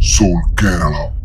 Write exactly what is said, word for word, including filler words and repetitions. Soul Kerala.